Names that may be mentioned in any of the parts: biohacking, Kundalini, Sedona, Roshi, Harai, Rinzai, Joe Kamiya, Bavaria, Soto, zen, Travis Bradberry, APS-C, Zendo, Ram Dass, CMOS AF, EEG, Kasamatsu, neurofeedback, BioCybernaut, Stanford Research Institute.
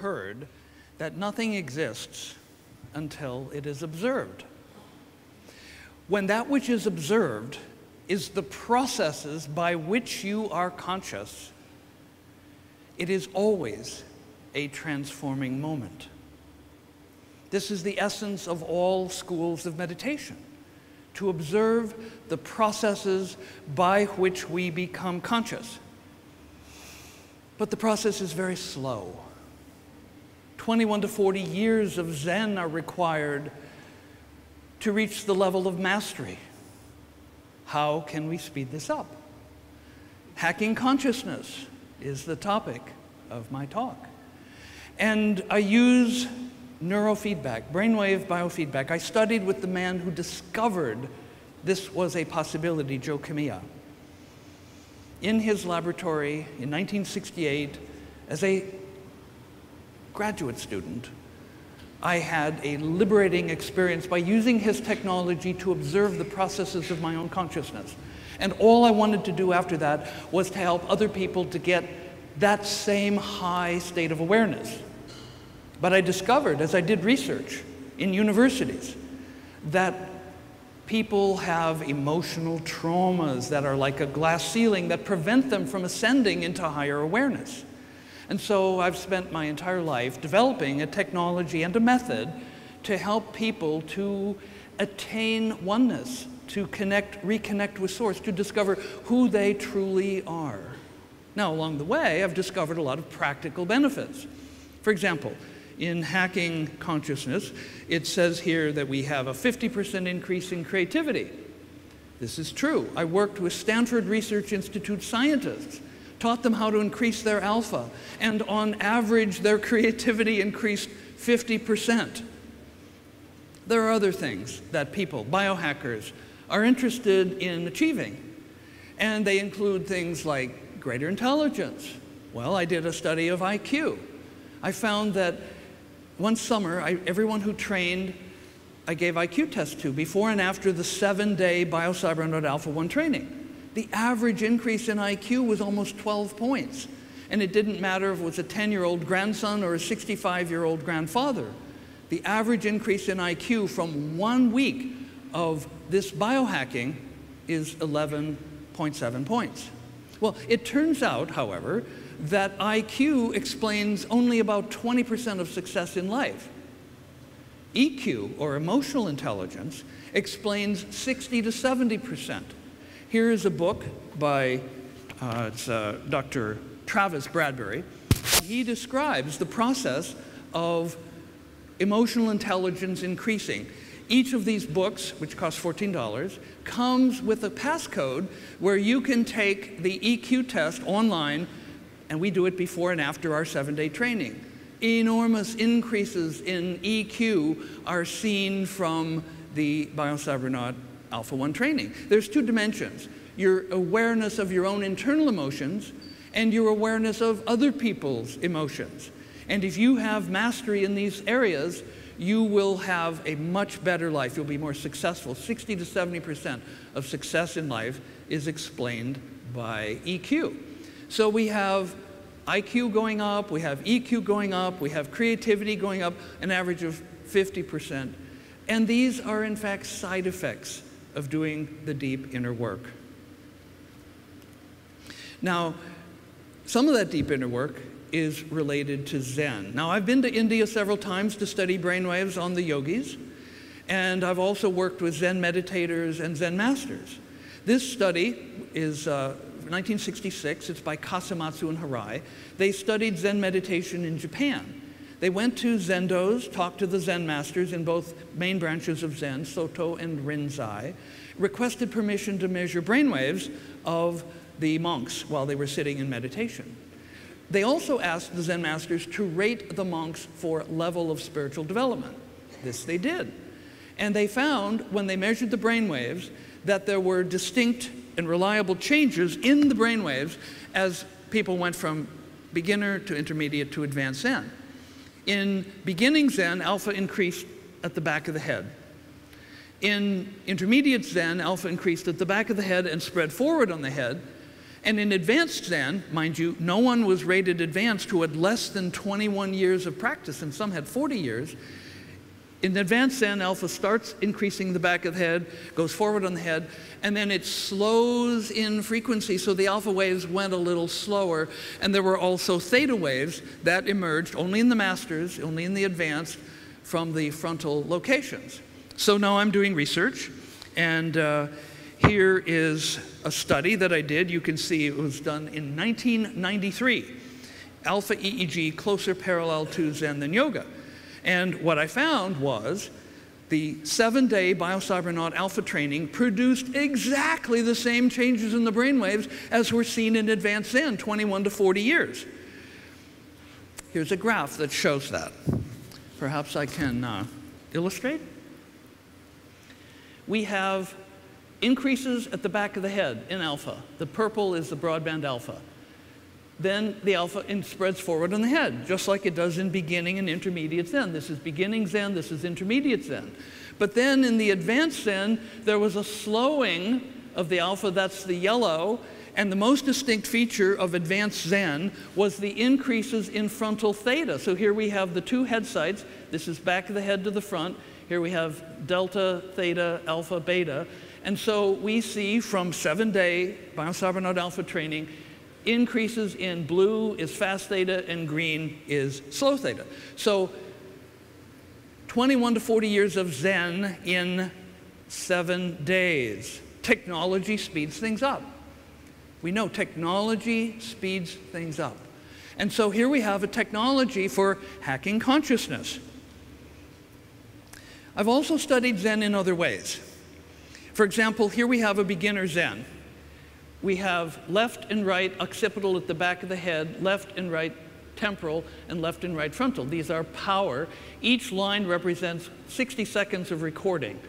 heard that nothing exists until it is observed. When that which is observed is the processes by which you are conscious, it is always a transforming moment. This is the essence of all schools of meditation, to observe the processes by which we become conscious. But the process is very slow. 21 to 40 years of Zen are required to reach the level of mastery. How can we speed this up? Hacking consciousness is the topic of my talk. And I use neurofeedback, brainwave biofeedback. I studied with the man who discovered this was a possibility, Joe Kamiya, in his laboratory in 1968 as a graduate student. I had a liberating experience by using his technology to observe the processes of my own consciousness. And all I wanted to do after that was to help other people to get that same high state of awareness. But I discovered, as I did research in universities, that people have emotional traumas that are like a glass ceiling that prevent them from ascending into higher awareness. And so I've spent my entire life developing a technology and a method to help people to attain oneness, to connect, reconnect with Source, to discover who they truly are. Now, along the way, I've discovered a lot of practical benefits. For example, in hacking consciousness, it says here that we have a 50% increase in creativity. This is true. I worked with Stanford Research Institute scientists, taught them how to increase their alpha, and on average, their creativity increased 50%. There are other things that people, biohackers, are interested in achieving, and they include things like greater intelligence. Well, I did a study of IQ. I found that one summer, everyone who trained, I gave IQ tests to before and after the 7-day BioCybernaut Alpha 1 training. The average increase in IQ was almost 12 points. And it didn't matter if it was a 10-year-old grandson or a 65-year-old grandfather. The average increase in IQ from 1 week of this biohacking is 11.7 points. Well, it turns out, however, that IQ explains only about 20% of success in life. EQ, or emotional intelligence, explains 60 to 70%. Here is a book by Dr. Travis Bradberry. He describes the process of emotional intelligence increasing. Each of these books, which costs $14, comes with a passcode where you can take the EQ test online, and we do it before and after our 7-day training. Enormous increases in EQ are seen from the BioCybernaut Alpha 1 training. There's two dimensions: your awareness of your own internal emotions and your awareness of other people's emotions. And if you have mastery in these areas, you will have a much better life. You'll be more successful. 60 to 70% of success in life is explained by EQ. So we have IQ going up, we have EQ going up, we have creativity going up, an average of 50%. And these are, in fact, side effects of doing the deep inner work. Now, some of that deep inner work is related to Zen. Now, I've been to India several times to study brainwaves on the yogis, and I've also worked with Zen meditators and Zen masters. This study is 1966. It's by Kasamatsu and Harai. They studied Zen meditation in Japan. They went to Zendos, talked to the Zen masters in both main branches of Zen, Soto and Rinzai, requested permission to measure brainwaves of the monks while they were sitting in meditation. They also asked the Zen masters to rate the monks for level of spiritual development. This they did. And they found, when they measured the brainwaves, that there were distinct and reliable changes in the brainwaves as people went from beginner to intermediate to advanced Zen. In beginning Zen, alpha increased at the back of the head. In intermediate Zen, alpha increased at the back of the head and spread forward on the head. And in advanced Zen, mind you, no one was rated advanced who had less than 21 years of practice, and some had 40 years. In advanced Zen, alpha starts increasing the back of the head, goes forward on the head, and then it slows in frequency, so the alpha waves went a little slower. And there were also theta waves that emerged only in the masters, only in the advanced, from the frontal locations. So now I'm doing research, and here is a study that I did. You can see it was done in 1993. Alpha EEG, closer parallel to Zen than yoga. And what I found was the 7-day BioCybernaut alpha training produced exactly the same changes in the brainwaves as were seen in advanced Zen, 21 to 40 years. Here's a graph that shows that. Perhaps I can illustrate. We have increases at the back of the head in alpha. The purple is the broadband alpha. Then the alpha spreads forward on the head, just like it does in beginning and intermediate Zen. This is beginning Zen, this is intermediate Zen. But then in the advanced Zen, there was a slowing of the alpha, that's the yellow, and the most distinct feature of advanced Zen was the increases in frontal theta. So here we have the two head sites. This is back of the head to the front. Here we have delta, theta, alpha, beta. And so we see from 7-day BioCybernaut alpha training increases in blue is fast theta and green is slow theta. So 21 to 40 years of Zen in 7 days. Technology speeds things up. We know technology speeds things up. And so here we have a technology for hacking consciousness. I've also studied Zen in other ways. For example, here we have a beginner Zen. We have left and right occipital at the back of the head, left and right temporal, and left and right frontal. These are power. Each line represents 60 seconds of recording.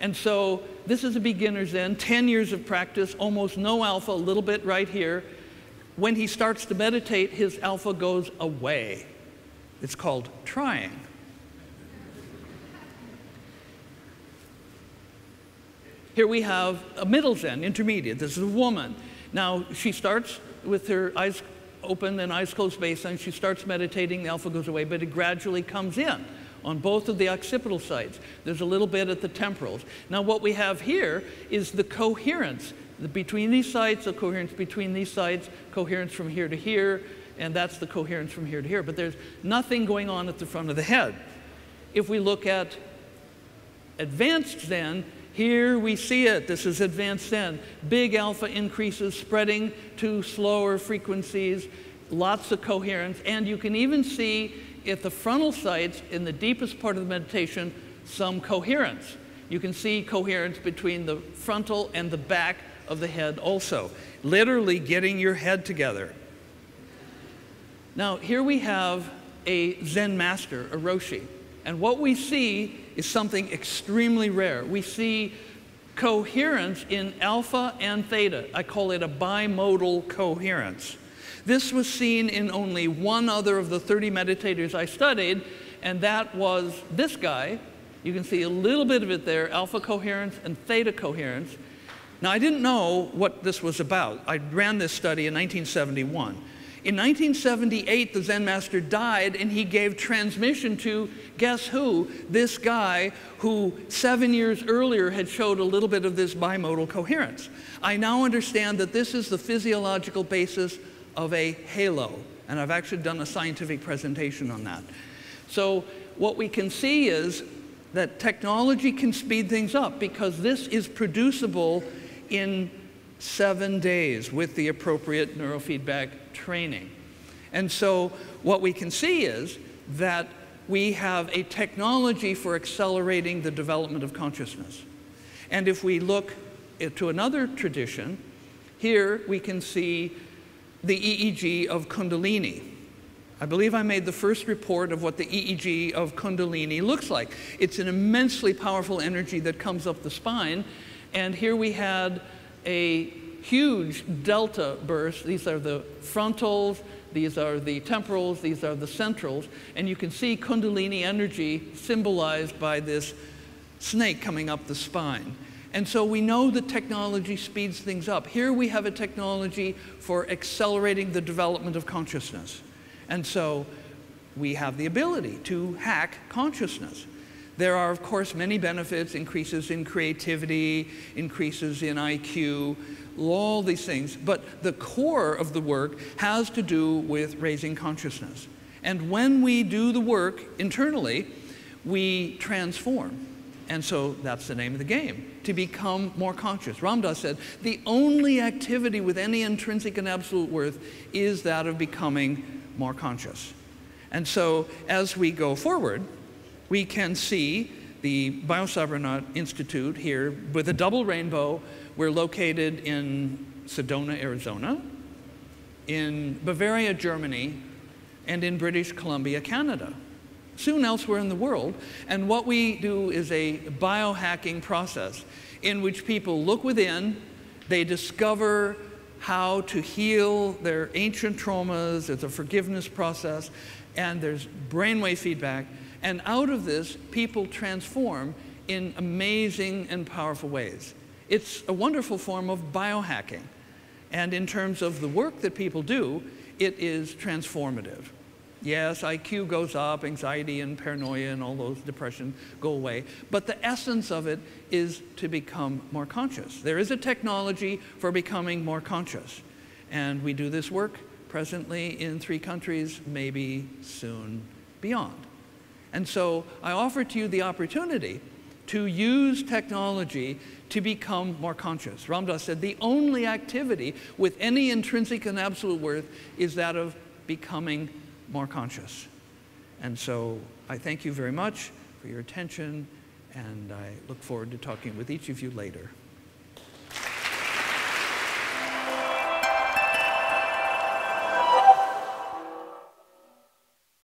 And so this is a beginner Zen, 10 years of practice, almost no alpha, a little bit right here. When he starts to meditate, his alpha goes away. It's called trying. Here we have a middle Zen, intermediate. This is a woman. Now, she starts with her eyes open and eyes closed baseline. She starts meditating. The alpha goes away, but it gradually comes in on both of the occipital sides. There's a little bit at the temporals. Now, what we have here is the coherence between these sides, the coherence between these sides, coherence from here to here, and that's the coherence from here to here. But there's nothing going on at the front of the head. If we look at advanced Zen, here we see it. This is advanced Zen. Big alpha increases, spreading to slower frequencies, lots of coherence. And you can even see at the frontal sites, in the deepest part of the meditation, some coherence. You can see coherence between the frontal and the back of the head also, literally getting your head together. Now, here we have a Zen master, a Roshi. And what we see is something extremely rare. We see coherence in alpha and theta. I call it a bimodal coherence. This was seen in only one other of the 30 meditators I studied, and that was this guy. You can see a little bit of it there, alpha coherence and theta coherence. Now, I didn't know what this was about. I ran this study in 1971. In 1978, the Zen master died, and he gave transmission to, guess who, this guy who 7 years earlier had showed a little bit of this bimodal coherence. I now understand that this is the physiological basis of a halo, and I've actually done a scientific presentation on that. So what we can see is that technology can speed things up because this is producible in 7 days with the appropriate neurofeedback training. And so what we can see is that we have a technology for accelerating the development of consciousness. And if we look to another tradition, here we can see the EEG of Kundalini. I believe I made the first report of what the EEG of Kundalini looks like. It's an immensely powerful energy that comes up the spine. And here we had a huge delta burst. These are the frontals, these are the temporals, these are the centrals, and you can see Kundalini energy symbolized by this snake coming up the spine. And so we know that technology speeds things up. Here we have a technology for accelerating the development of consciousness. And so we have the ability to hack consciousness. There are, of course, many benefits, increases in creativity, increases in IQ, all these things. But the core of the work has to do with raising consciousness. And when we do the work internally, we transform. And so that's the name of the game, to become more conscious. Ram Dass said, the only activity with any intrinsic and absolute worth is that of becoming more conscious. And so as we go forward, we can see the BioCybernaut Institute here with a double rainbow. We're located in Sedona, Arizona, in Bavaria, Germany, and in British Columbia, Canada. Soon elsewhere in the world. And what we do is a biohacking process in which people look within, they discover how to heal their ancient traumas. It's a forgiveness process, and there's brainwave feedback. And out of this, people transform in amazing and powerful ways. It's a wonderful form of biohacking. And in terms of the work that people do, it is transformative. Yes, IQ goes up, anxiety and paranoia and all those depression go away. But the essence of it is to become more conscious. There is a technology for becoming more conscious. And we do this work presently in 3 countries, maybe soon beyond. And so I offer to you the opportunity to use technology to become more conscious. Ram Dass said, the only activity with any intrinsic and absolute worth is that of becoming more conscious. And so I thank you very much for your attention, and I look forward to talking with each of you later.